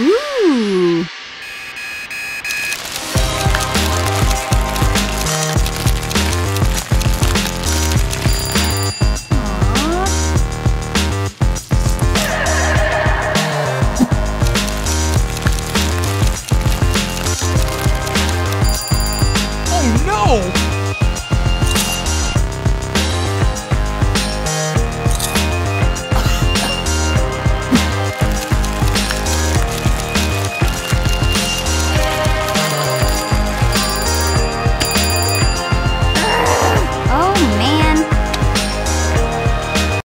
Ooh! Oh no!